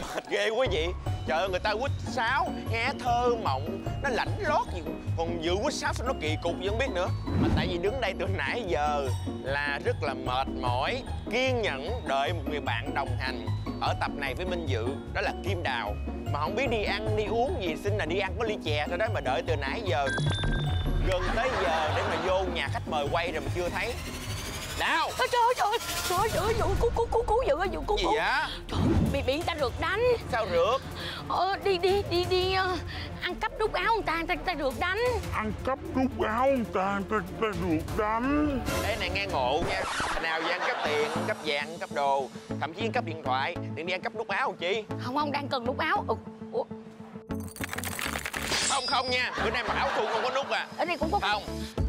Mệt ghê quá vậy. Trời ơi, người ta quýt sáo nghe thơ mộng, nó lãnh lót gì, còn Dự quýt sáo sao nó kỳ cục vậy không biết nữa. Mà tại vì đứng đây từ nãy giờ là rất là mệt mỏi, kiên nhẫn đợi một người bạn đồng hành ở tập này với Minh Dự, đó là Kim Đào. Mà không biết đi ăn đi uống gì, xin là đi ăn có ly chè thôi đó, mà đợi từ nãy giờ gần tới giờ để mà vô nhà khách mời quay rồi mà chưa thấy. Đào! Trời ơi, trời ơi, trời ơi, trời ơi, cứu Dự ơi, Dự cứu. Gì cứu. Dạ? Trời ơi, bị người ta rượt đánh. Sao rượt? Đi ăn cắp đút áo người ta rượt đánh. Ăn cắp đút áo người ta rượt đánh. Đấy này nghe ngộ nha, hồi nào giờ ăn cắp tiền, ăn cắp vàng, ăn cắp đồ, thậm chí ăn cắp điện thoại, điện đi ăn cắp đút áo không chị? Không, ông đang cần đút áo. Ủa? Không nha, bữa nay mà áo thun không có nút à. Ở đây cũng có. Không,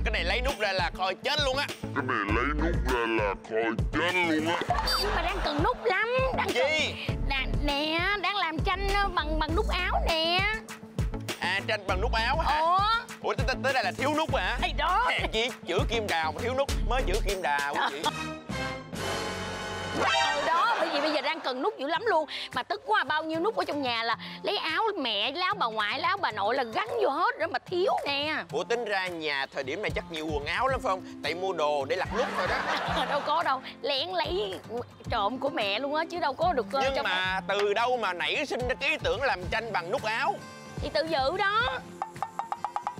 cái này lấy nút ra là coi chết luôn á. Cái này lấy nút ra là coi chết luôn á. Nhưng mà đang cần nút lắm, đang gì? Nè, đang làm tranh bằng nút áo nè. À, tranh bằng nút áo hả? Ủa, tới đây là thiếu nút hả? Hay đó. Hèn chi chữ Kim Đào mà thiếu nút mới chữ Kim Đào chị. Đó, bởi vì bây giờ đang cần nút dữ lắm luôn. Mà tức quá, bao nhiêu nút ở trong nhà là lấy áo mẹ, lấy áo bà ngoại, lấy áo bà nội là gắn vô hết rồi mà thiếu nè. Ủa, tính ra nhà thời điểm này chắc nhiều quần áo lắm phải không? Tại mua đồ để lặt nút thôi đó. Đâu có đâu, lén lấy trộm của mẹ luôn á, chứ đâu có được. Nhưng mà từ đâu mà nảy sinh ra cái ý tưởng làm tranh bằng nút áo? Thì tự Dự đó.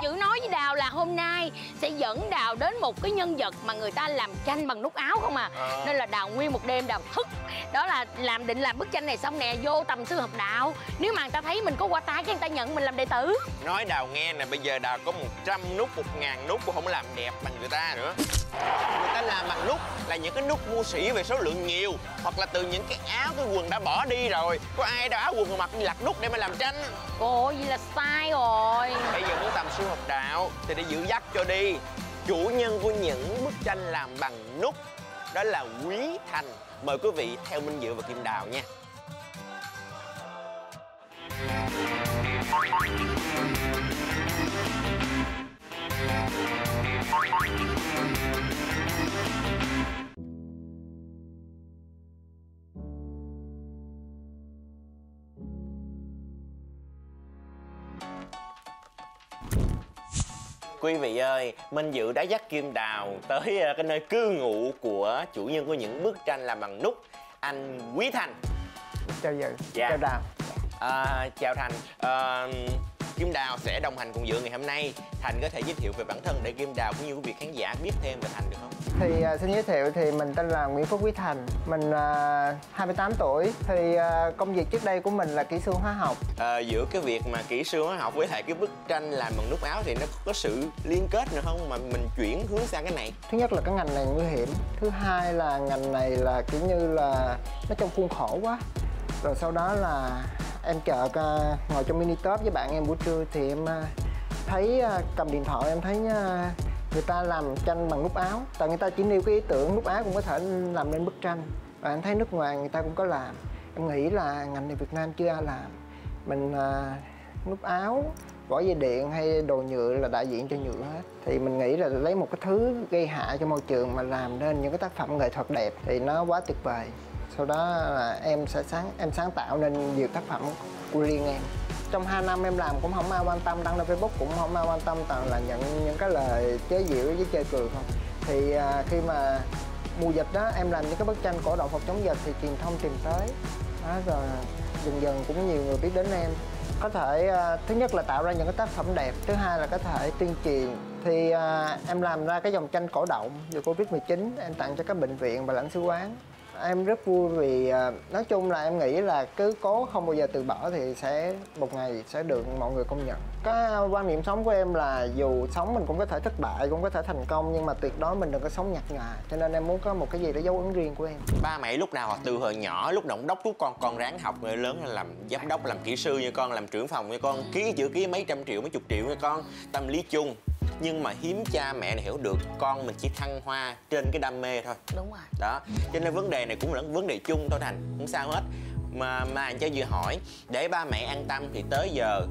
Dự nói với Đào là hôm nay sẽ dẫn Đào đến một cái nhân vật mà người ta làm tranh bằng nút áo không à. Nên là Đào nguyên một đêm Đào thức. Đó là định làm bức tranh này xong nè, vô tầm sư học đạo. Nếu mà người ta thấy mình có qua tay cái người ta nhận mình làm đệ tử. Nói Đào nghe nè, bây giờ Đào có 100 nút, 1000 nút cũng không làm đẹp bằng người ta nữa. Người ta làm bằng nút là những cái nút mua sỉ về số lượng nhiều, hoặc là từ những cái áo, cái quần đã bỏ đi rồi. Có ai đâu áo quần mà mặc đi lặt nút để mà làm tranh. Ồ, vậy là sai rồi. Bây giờ muốn tầm sư học đạo thì để Dự dắt cho đi. Chủ nhân của những bức tranh làm bằng nút đó là Quý Thành. Mời quý vị theo Minh Dự và Kim Đào nha. Quý vị ơi, Minh Dự đã dắt Kim Đào tới cái nơi cư ngụ của chủ nhân của những bức tranh làm bằng nút, anh Quý Thành. Chào Dự, dạ. Chào Đào. Chào Thành. Kim Đào sẽ đồng hành cùng Dự ngày hôm nay. Thành có thể giới thiệu về bản thân để Kim Đào cũng như quý vị khán giả biết thêm về Thành được không? Thì xin giới thiệu thì mình tên là Nguyễn Phúc Quý Thành. Mình 28 tuổi. Thì công việc trước đây của mình là kỹ sư hóa học. Giữa cái việc mà kỹ sư hóa học với lại cái bức tranh làm bằng nút áo thì nó có sự liên kết nữa không mà mình chuyển hướng sang cái này? Thứ nhất là cái ngành này nguy hiểm. Thứ hai là ngành này là kiểu như là nó trong khuôn khổ quá. Rồi sau đó là em chợt ngồi trong mini top với bạn em buổi trưa thì em thấy cầm điện thoại em thấy người ta làm tranh bằng nút áo. Tại người ta chỉ nêu cái ý tưởng nút áo cũng có thể làm nên bức tranh. Và em thấy nước ngoài người ta cũng có làm. Em nghĩ là ngành này Việt Nam chưa ai làm. Mình nút áo, vỏ dây điện hay đồ nhựa là đại diện cho nhựa hết. Thì mình nghĩ là lấy một cái thứ gây hại cho môi trường mà làm nên những cái tác phẩm nghệ thuật đẹp thì nó quá tuyệt vời. Sau đó là em sáng tạo nên nhiều tác phẩm của riêng em. Trong 2 năm em làm cũng không ai quan tâm, đăng lên Facebook cũng không ai quan tâm, toàn là nhận những cái lời chế giễu với chơi cười không. Thì khi mà mùa dịch đó em làm những cái bức tranh cổ động phòng chống dịch thì truyền thông tìm tới đó, rồi dần dần cũng nhiều người biết đến em. Có thể thứ nhất là tạo ra những cái tác phẩm đẹp, thứ hai là có thể tuyên truyền. Thì em làm ra cái dòng tranh cổ động về Covid-19 em tặng cho các bệnh viện và lãnh sứ quán. Em rất vui vì nói chung là em nghĩ là cứ cố không bao giờ từ bỏ thì sẽ một ngày sẽ được mọi người công nhận. Cái quan niệm sống của em là dù sống mình cũng có thể thất bại, cũng có thể thành công, nhưng mà tuyệt đối mình đừng có sống nhạt nhòa. Cho nên em muốn có một cái gì để dấu ấn riêng của em. Ba mẹ lúc nào từ hồi nhỏ lúc động đốc lúc con ráng học, người lớn làm giám đốc, làm kỹ sư như con, làm trưởng phòng như con, ký chữ ký mấy trăm triệu mấy chục triệu như con, tâm lý chung. Nhưng mà hiếm cha mẹ này hiểu được, con mình chỉ thăng hoa trên cái đam mê thôi. Đúng rồi. Đó, cho nên vấn đề này cũng là vấn đề chung thôi Thành, không sao hết. mà anh chơi vừa hỏi để ba mẹ an tâm thì tới giờ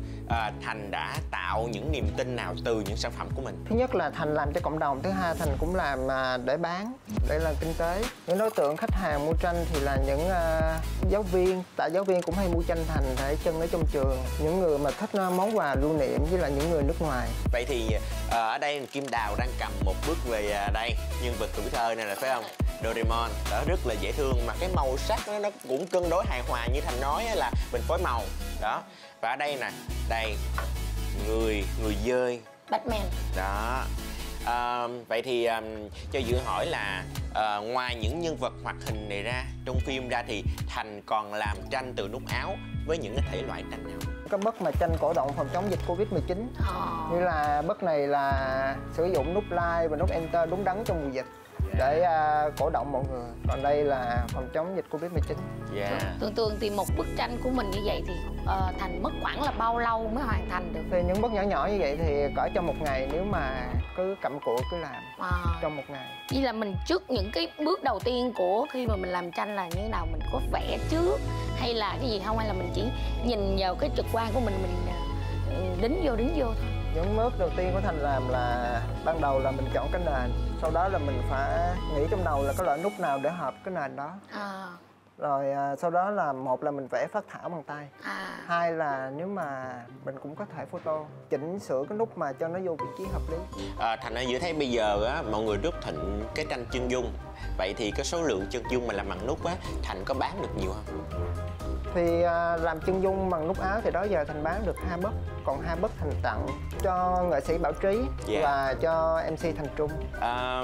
Thành đã tạo những niềm tin nào từ những sản phẩm của mình? Thứ nhất là Thành làm cho cộng đồng, thứ hai Thành cũng làm để bán, để làm kinh tế. Những đối tượng khách hàng mua tranh thì là những giáo viên, tại giáo viên cũng hay mua tranh Thành để trưng ở trong trường, những người mà thích món quà lưu niệm với là những người nước ngoài. Vậy thì ở đây Kim Đào đang cầm một bước về đây, nhân vật tuổi thơ này là phải không? Doraemon đó, rất là dễ thương mà cái màu sắc nó cũng cân đối hài hòa, như Thành nói là mình phối màu đó. Và ở đây nè, đây người dơi Batman đó. Vậy thì cho Dự hỏi là ngoài những nhân vật hoạt hình này ra trong phim ra thì Thành còn làm tranh từ nút áo với những cái thể loại tranh nào? Có bức mà tranh cổ động phòng chống dịch Covid-19, như là bức này là sử dụng nút like và nút enter đúng đắn trong mùa dịch để cổ động mọi người. Còn đây là phòng chống dịch Covid-19. Thường thì một bức tranh của mình như vậy thì Thành mất khoảng là bao lâu mới hoàn thành được? Thì những bức nhỏ như vậy thì cỡ trong một ngày, nếu mà cứ cặm cụi cứ làm trong một ngày. Vậy là mình trước những cái bước đầu tiên của khi mà mình làm tranh là như nào? Mình có vẽ trước hay là cái gì không, hay là mình chỉ nhìn vào cái trực quan của mình đính vô thôi? Những bước đầu tiên của Thành làm là ban đầu là mình chọn cái nền, sau đó là mình phải nghĩ trong đầu là có loại nút nào để hợp cái nền đó. Rồi sau đó là một là mình vẽ phác thảo bằng tay, hai là nếu mà mình cũng có thể photo chỉnh sửa cái nút mà cho nó vô vị trí hợp lý. Thành ơi, Dự thấy bây giờ á, mọi người rất thịnh cái tranh chân dung, vậy thì cái số lượng chân dung mà làm bằng nút á, Thành có bán được nhiều không? Thì làm chân dung bằng nút áo thì đó giờ Thành bán được 2 bức, còn 2 bức Thành tặng cho nghệ sĩ Bảo Trí và cho MC Thành Trung.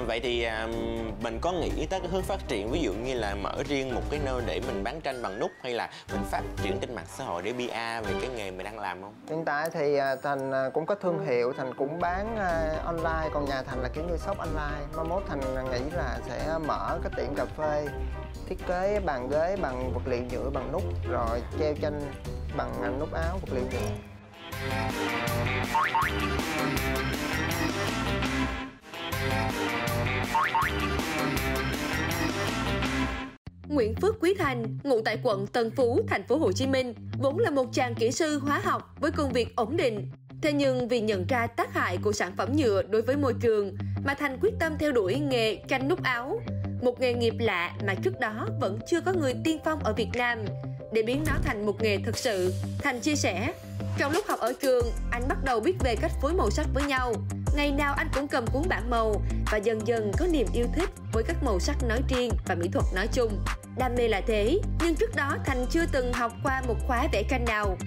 Vậy thì mình có nghĩ tới cái hướng phát triển, ví dụ như là mở riêng một cái nơi để mình bán tranh bằng nút, hay là mình phát triển trên mạng xã hội để PR về cái nghề mình đang làm không? Hiện tại thì Thành cũng có thương hiệu, Thành cũng bán online, còn nhà Thành là kiểu như shop online. Mai mốt Thành nghĩ là sẽ mở cái tiệm cà phê thiết kế bàn ghế bằng vật liệu nhựa bằng nút, rồi treo tranh bằng nút áo vật liệu nhựa. Nguyễn Phúc Quý Thành, ngụ tại quận Tân Phú, thành phố Hồ Chí Minh, vốn là một chàng kỹ sư hóa học với công việc ổn định. Thế nhưng vì nhận ra tác hại của sản phẩm nhựa đối với môi trường mà Thành quyết tâm theo đuổi nghề tranh nút áo, một nghề nghiệp lạ mà trước đó vẫn chưa có người tiên phong ở Việt Nam. Để biến nó thành một nghề thực sự, Thành chia sẻ, trong lúc học ở trường, anh bắt đầu biết về cách phối màu sắc với nhau. Ngày nào anh cũng cầm cuốn bảng màu và dần dần có niềm yêu thích với các màu sắc nói riêng và mỹ thuật nói chung. Đam mê là thế, nhưng trước đó Thành chưa từng học qua một khóa vẽ tranh nào.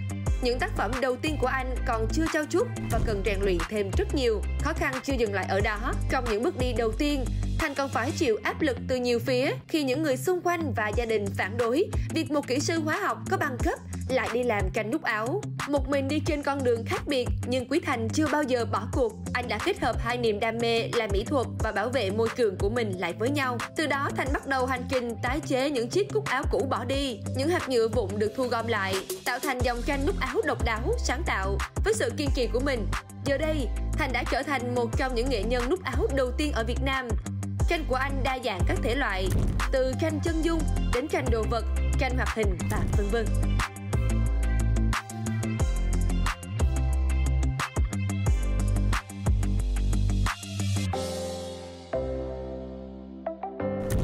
Những tác phẩm đầu tiên của anh còn chưa trau chuốt và cần rèn luyện thêm rất nhiều. Khó khăn chưa dừng lại ở đó, trong những bước đi đầu tiên, Thành còn phải chịu áp lực từ nhiều phía khi những người xung quanh và gia đình phản đối việc một kỹ sư hóa học có bằng cấp lại đi làm tranh nút áo. Một mình đi trên con đường khác biệt, nhưng Quý Thành chưa bao giờ bỏ cuộc. Anh đã kết hợp hai niềm đam mê là mỹ thuật và bảo vệ môi trường của mình lại với nhau. Từ đó Thành bắt đầu hành trình tái chế những chiếc cúc áo cũ bỏ đi, những hạt nhựa vụn được thu gom lại, tạo thành dòng tranh nút áo độc đáo, sáng tạo. Với sự kiên trì của mình, giờ đây Thành đã trở thành một trong những nghệ nhân nút áo đầu tiên ở Việt Nam. Tranh của anh đa dạng các thể loại, từ tranh chân dung đến tranh đồ vật, tranh hoạt hình và vân vân.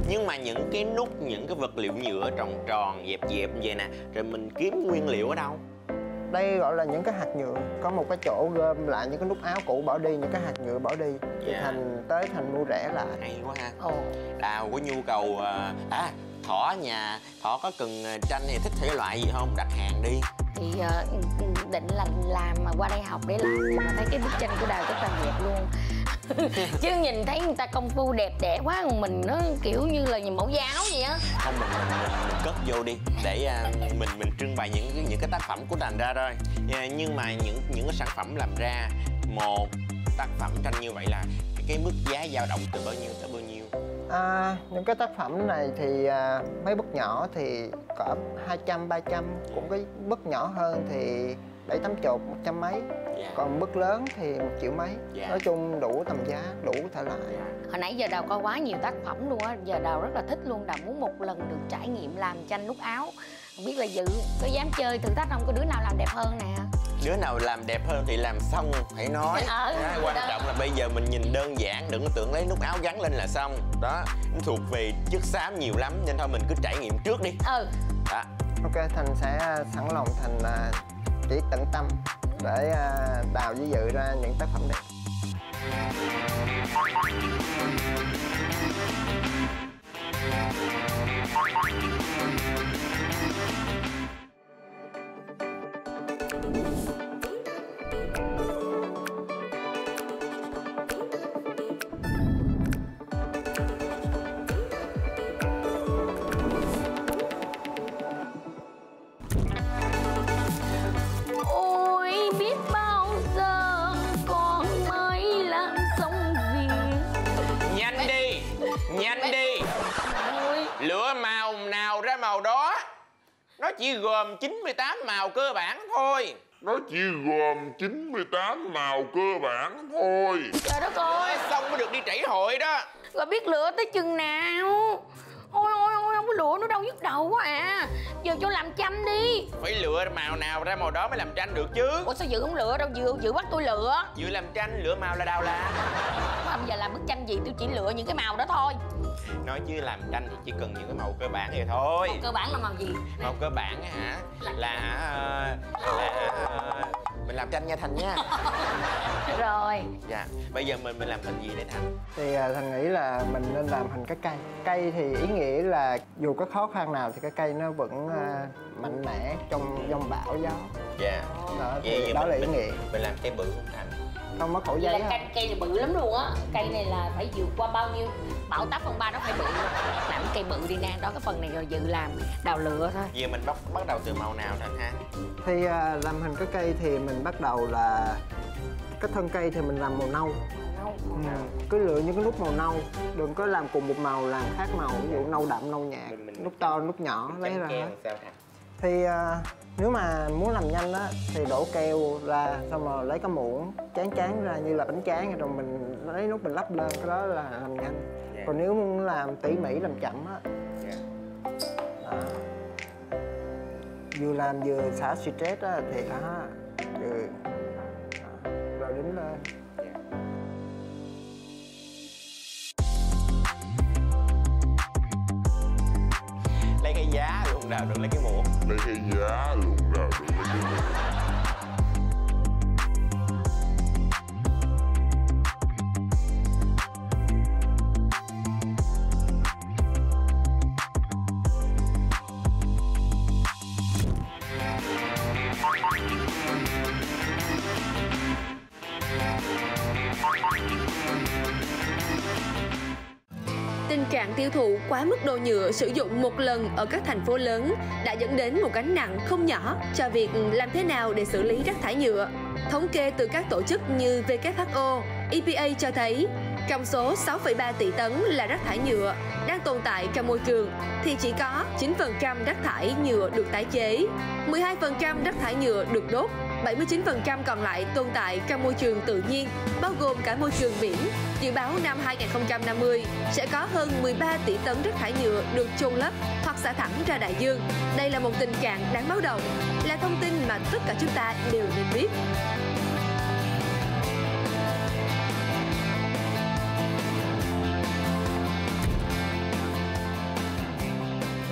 Nhưng mà những cái nút, những cái vật liệu nhựa tròn tròn, dẹp vậy nè, rồi mình kiếm nguyên liệu ở đâu? Đây gọi là những cái hạt nhựa, có một cái chỗ gom lại những cái nút áo cũ bỏ đi, những cái hạt nhựa bỏ đi thì Thành mua rẻ lại. Hay quá ha. Đào có nhu cầu Thỏ nhà Thỏ có cần tranh thì thích thể loại gì không, đặt hàng đi. Thì định làm mà qua đây học để làm, nhưng mà thấy cái bức tranh của Đào rất là đẹp luôn. Chứ nhìn thấy người ta công phu đẹp đẽ quá, mình nó kiểu như là nhìn mẫu giáo vậy á. Không, mình cất vô đi để mình trưng bày những cái tác phẩm của Thành ra rồi. Nhưng mà những cái sản phẩm làm ra một tác phẩm tranh như vậy là cái mức giá dao động từ bao nhiêu tới bao nhiêu? Những cái tác phẩm này thì mấy bức nhỏ thì cỡ 200-300, cũng cái bức nhỏ hơn thì 780, 100 mấy. Yeah. Còn mức lớn thì 1 triệu mấy. Yeah. Nói chung đủ tầm giá, đủ thể loại. Hồi nãy giờ Đào coi quá nhiều tác phẩm luôn á. Giờ Đào rất là thích luôn, Đào muốn một lần được trải nghiệm làm tranh nút áo. Không biết là Dự có dám chơi thử thách không? Có đứa nào làm đẹp hơn nè? Đứa nào làm đẹp hơn thì làm xong hãy nói. Quan trọng là bây giờ mình nhìn đơn giản, đừng có tưởng lấy nút áo gắn lên là xong. Đó, nó thuộc về chất xám nhiều lắm nên thôi mình cứ trải nghiệm trước đi. Ừ. Đó. Ok, Thành sẽ sẵn lòng, Thành chỉ tận tâm để Đào với Dự ra những tác phẩm đẹp. Chỉ gồm 98 màu cơ bản thôi. Nó chỉ gồm 98 màu cơ bản thôi. Trời đất ơi, xong mới được đi trảy hội đó. Rồi biết lựa tới chừng nào. Ôi, không có lựa nó đâu, nhức đầu quá à. Giờ cho làm tranh đi. Phải lựa màu nào ra màu đó mới làm tranh được chứ. Ủa sao Dự không lựa đâu, Dự bắt tôi lựa. Dự làm tranh, lựa màu là Đào làm. Không, giờ làm bức tranh gì tôi chỉ lựa những cái màu đó thôi. Nói chứ làm tranh thì chỉ cần những cái màu cơ bản vậy thôi. Màu cơ bản là màu gì? Màu cơ bản hả? Là mình làm tranh nha Thành nha. Rồi. Dạ. Bây giờ mình làm thành gì đây Thành? Thì Thành nghĩ là mình nên làm thành cái cây. Cây thì ý nghĩa là dù có khó khăn nào thì cái cây nó vẫn mạnh mẽ trong giông bão gió. Dạ. Đó, thì đó là ý nghĩa. Mình làm cây bự không Thành? Không, mất khổ giấy là cây là bự lắm luôn á. Cây này là phải vượt qua bao nhiêu bão táp phần 3 nó phải bự. Làm cây bự đi nè, đó cái phần này rồi Dự làm, Đào lựa thôi. Giờ mình bắt đầu từ màu nào Thành ha? Thì làm hình cái cây thì mình bắt đầu là cái thân cây thì mình làm màu nâu. Cứ lựa những cái nút màu nâu, đừng có làm cùng một màu, làm khác màu, ví dụ nâu đậm, nâu nhạt, nút to, nút nhỏ lấy ra. Thì nếu mà muốn làm nhanh á thì đổ keo ra, xong rồi lấy cái muỗng chán ra như là bánh tráng, rồi mình lấy nút mình lắp lên, cái đó là làm nhanh. Còn nếu muốn làm tỉ mỉ, làm chậm á, vừa làm vừa xả stress á thì đó, rồi đứng lên. Lấy cái giá luôn Đào, rồi lấy cái muỗng. Lấy cái giá luôn Đào, rồi lấy cái muỗng. Tình trạng tiêu thụ quá mức đồ nhựa sử dụng một lần ở các thành phố lớn đã dẫn đến một gánh nặng không nhỏ cho việc làm thế nào để xử lý rác thải nhựa. Thống kê từ các tổ chức như WHO, EPA cho thấy, trong số 6,3 tỷ tấn là rác thải nhựa đang tồn tại trong môi trường, thì chỉ có 9% rác thải nhựa được tái chế, 12% rác thải nhựa được đốt, 79% còn lại tồn tại trong môi trường tự nhiên, bao gồm cả môi trường biển. Dự báo năm 2050 sẽ có hơn 13 tỷ tấn rác thải nhựa được chôn lấp hoặc xả thẳng ra đại dương. Đây là một tình trạng đáng báo động, là thông tin mà tất cả chúng ta đều nên biết.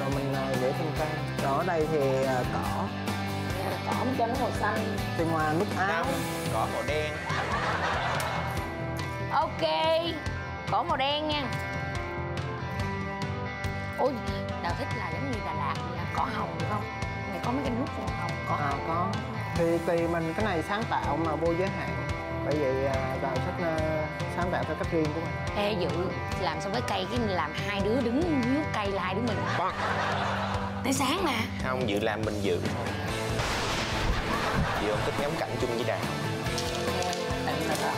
Rồi mình để thêm cây. Ở đây thì cỏ. Cỏ cho nó màu xanh. Thì ngoài nút áo, cỏ màu đen. Ok, cỏ màu đen nha. Ôi, Đào thích là giống như Đà Lạt là cỏ hồng được không? Này có mấy cái nút màu hồng, cỏ hồng. Có. Thì tùy mình, cái này sáng tạo mà vô giới hạn. Bởi vậy Đào thích sáng tạo theo cách riêng của mình. Ê Dự, làm xong với cây cái mình làm hai đứa đứng dưới cây là hai đứa mình. Tới sáng mà. Không, Dự làm mình Dự thôi. Dự không thích ngắm cảnh chung với Đào. Tỉnh rồi đó.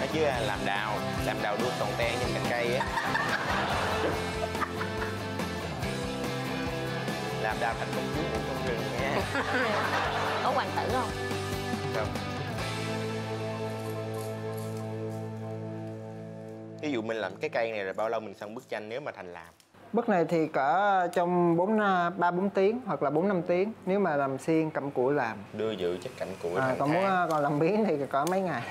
Nói chứ làm Đào đua toàn ten trên cành cây á. Làm Đào thành công chúa ngủ trong rừng nha. của hoàng tử không? Không. Ví dụ mình làm cái cây này rồi bao lâu mình xong bức tranh nếu mà Thành làm? Bức này thì cỡ trong 3-4 tiếng hoặc là 4-5 tiếng. Nếu mà làm xiên cặm cụi làm. Đưa dự chắc cặm cụi à, còn muốn còn làm biến thì cỡ mấy ngày.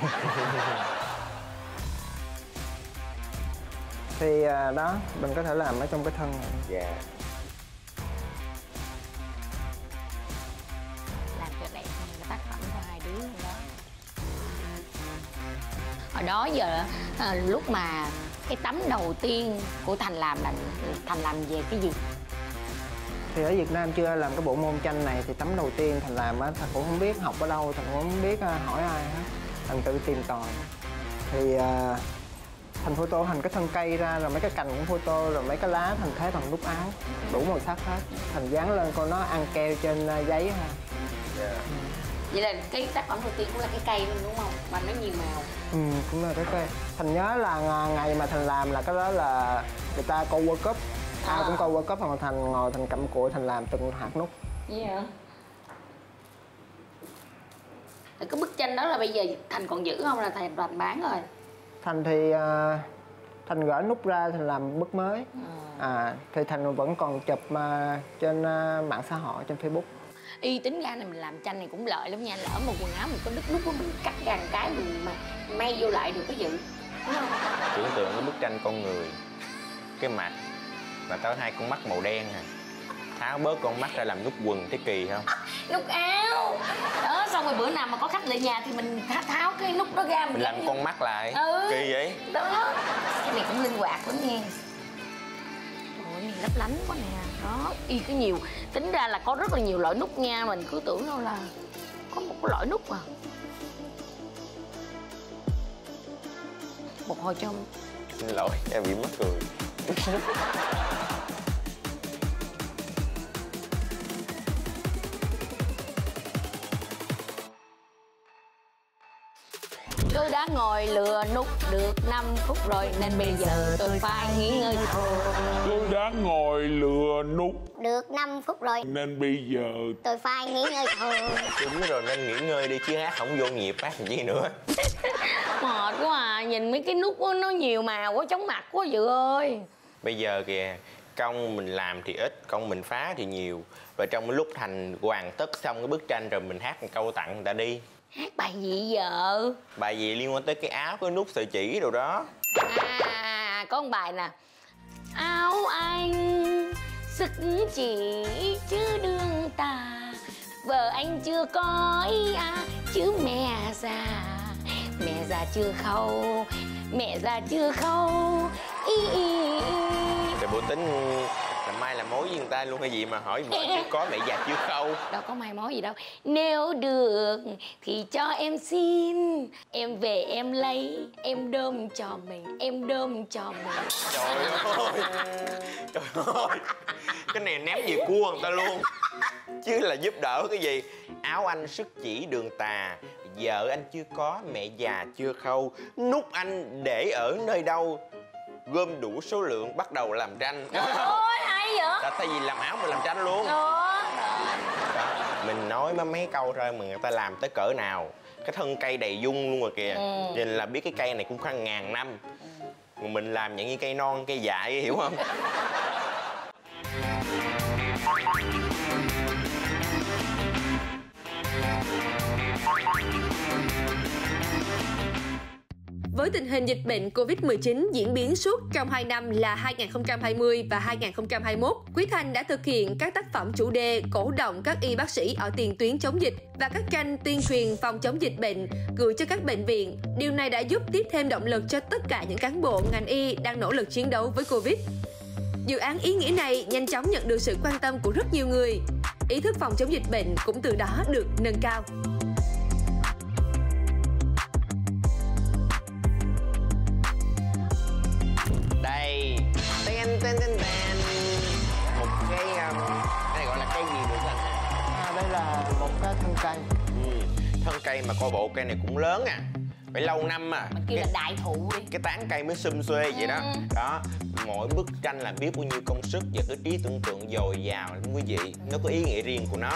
Thì đó, mình có thể làm ở trong cái thân này. Dạ yeah. Làm cho đẹp cái tác phẩm của hai đứa đó. Hồi đó giờ lúc mà cái tấm đầu tiên của Thành làm là Thành làm về cái gì? Thì ở Việt Nam chưa làm cái bộ môn tranh này, thì tấm đầu tiên Thành làm á, Thành cũng không biết học ở đâu, Thành cũng không biết hỏi ai hết, Thành tự tìm tòi. Thì Thành photo Thành cái thân cây ra, rồi mấy cái cành cũng photo, rồi mấy cái lá Thành thế Thành đúc áo đủ màu sắc hết, Thành dán lên coi nó ăn keo trên giấy ha. Yeah. Vậy là cái tác phẩm đầu tiên cũng là cái cây luôn đúng không? Mà nó nhiều màu. Ừ, cũng là cái cây. Thành nhớ là ngày mà Thành làm là cái đó là người ta coi World Cup. Ai cũng coi World Cup, mà Thành ngồi Thành cặm cụi, Thành làm từng hạt nút. Vậy hả? Cái bức tranh đó là bây giờ Thành còn giữ không, là Thành bán rồi? Thành thì Thành gỡ nút ra, Thành làm bức mới. Thì Thành vẫn còn chụp trên mạng xã hội, trên Facebook. Y tính ra này mình làm tranh này cũng lợi lắm nha, lỡ một quần áo mình có đứt nút của mình cắt ra cái mình mà may vô lại được cái dự, đúng không? Tưởng tượng cái bức tranh con người, cái mặt mà tới hai con mắt màu đen nè, tháo bớt con mắt ra làm nút quần thấy kỳ không? Nút áo đó, xong rồi bữa nào mà có khách lại nhà thì mình tháo cái nút đó ra mình làm con như... mắt lại. Ừ, kỳ vậy đó. Cái này cũng linh hoạt lắm nha. Ôi này lấp lánh quá nè. Đó, y cái nhiều, tính ra là có rất là nhiều loại nút nha, mình cứ tưởng đâu là có một loại nút à. Một hồi trong xin lỗi, em bị mắc cười. Tôi đã ngồi lừa nút được 5 phút rồi nên bây giờ tôi phải nghỉ ngơi thôi. Tôi đã ngồi lừa nút được 5 phút rồi nên bây giờ tôi phải nghỉ ngơi thôi. Đúng rồi, nên nghỉ ngơi đi chứ hát không vô nhịp hát gì nữa. Mệt quá à, nhìn mấy cái nút đó, nó nhiều màu quá chóng mặt quá Dự ơi. Bây giờ kìa, công mình làm thì ít, công mình phá thì nhiều. Và trong lúc Thành hoàn tất xong cái bức tranh rồi mình hát một câu tặng người ta đi. Hát bài gì vợ? Bài gì liên quan tới cái áo, cái nút sợi chỉ đồ đó. À, có một bài nè. Áo anh sức chỉ chứ đương tà, vợ anh chưa có ý à, chứ mẹ già chưa khâu, ý ý. Trời, bộ tính mai là mối với người ta luôn hay gì mà hỏi vợ chứ có, mẹ già chưa khâu. Đâu có mai mối gì đâu. Nếu được thì cho em xin, em về em lấy, em đơm cho mình, Trời ơi. Trời ơi. Cái này ném về cua người ta luôn. Chứ là giúp đỡ cái gì. Áo anh sức chỉ đường tà, vợ anh chưa có, mẹ già chưa khâu, nút anh để ở nơi đâu, gom đủ số lượng bắt đầu làm tranh. Trời ơi, hay vậy? Là tại vì làm áo mình làm tranh luôn. Đó, mình nói mấy câu rồi mà người ta làm tới cỡ nào. Cái thân cây đầy dung luôn rồi kìa. Nhìn là biết cái cây này cũng khoảng ngàn năm. Mình làm những cái cây non, cây dại, hiểu không? Với tình hình dịch bệnh Covid-19 diễn biến suốt trong 2 năm là 2020 và 2021, Quý Thành đã thực hiện các tác phẩm chủ đề cổ động các y bác sĩ ở tiền tuyến chống dịch và các tranh tuyên truyền phòng chống dịch bệnh gửi cho các bệnh viện. Điều này đã giúp tiếp thêm động lực cho tất cả những cán bộ ngành y đang nỗ lực chiến đấu với Covid. Dự án ý nghĩa này nhanh chóng nhận được sự quan tâm của rất nhiều người. Ý thức phòng chống dịch bệnh cũng từ đó được nâng cao. Cây mà coi bộ cây này cũng lớn à, phải lâu năm à, mình kêu là đại thụ đi, cái tán cây mới sum xuê vậy đó. Đó, mỗi bức tranh là biết bao nhiêu công sức và cái trí tưởng tượng dồi dào lắm quý vị, nó có ý nghĩa riêng của nó.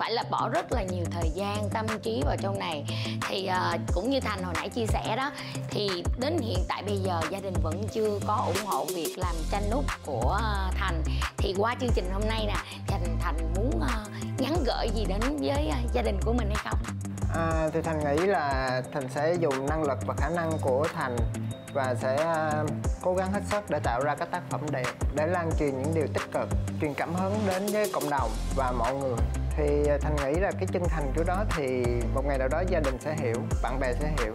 phải là bỏ rất là nhiều thời gian tâm trí vào trong này. Thì cũng như Thành hồi nãy chia sẻ đó, thì đến hiện tại bây giờ gia đình vẫn chưa có ủng hộ việc làm tranh nút của Thành. Thì qua chương trình hôm nay nè, Thành muốn nhắn gửi gì đến với gia đình của mình hay không? Thì Thành nghĩ là Thành sẽ dùng năng lực và khả năng của Thành và sẽ cố gắng hết sức để tạo ra các tác phẩm đẹp, để lan truyền những điều tích cực, truyền cảm hứng đến với cộng đồng và mọi người. Thì Thành nghĩ là cái chân thành của đó thì một ngày nào đó gia đình sẽ hiểu, bạn bè sẽ hiểu.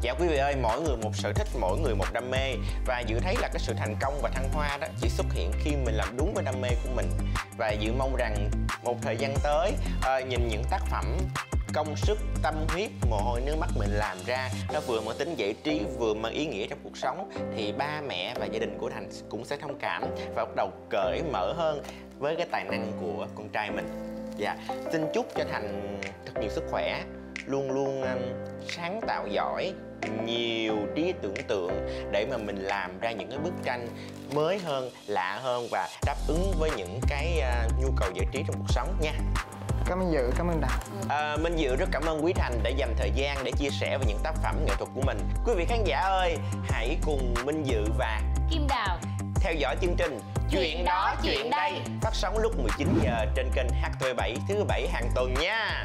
Dạ quý vị ơi, mỗi người một sở thích, mỗi người một đam mê. Và Dự thấy là cái sự thành công và thăng hoa đó chỉ xuất hiện khi mình làm đúng với đam mê của mình. Và Dự mong rằng một thời gian tới nhìn những tác phẩm công sức, tâm huyết, mồ hôi nước mắt mình làm ra, nó vừa mang tính giải trí, vừa mang ý nghĩa trong cuộc sống, thì ba mẹ và gia đình của Thành cũng sẽ thông cảm và bắt đầu cởi mở hơn với cái tài năng của con trai mình. Dạ, xin chúc cho Thành thật nhiều sức khỏe, luôn luôn sáng tạo giỏi, nhiều trí tưởng tượng để mà mình làm ra những cái bức tranh mới hơn, lạ hơn và đáp ứng với những cái nhu cầu giải trí trong cuộc sống nha. Cảm ơn Dự, cảm ơn Đạt. Minh Dự rất cảm ơn Quý Thành đã dành thời gian để chia sẻ về những tác phẩm nghệ thuật của mình. Quý vị khán giả ơi, hãy cùng Minh Dự và Kim Đào theo dõi chương trình Chuyện Đó Chuyện Đây, phát sóng lúc 19 giờ trên kênh HTV7 thứ Bảy hàng tuần nha.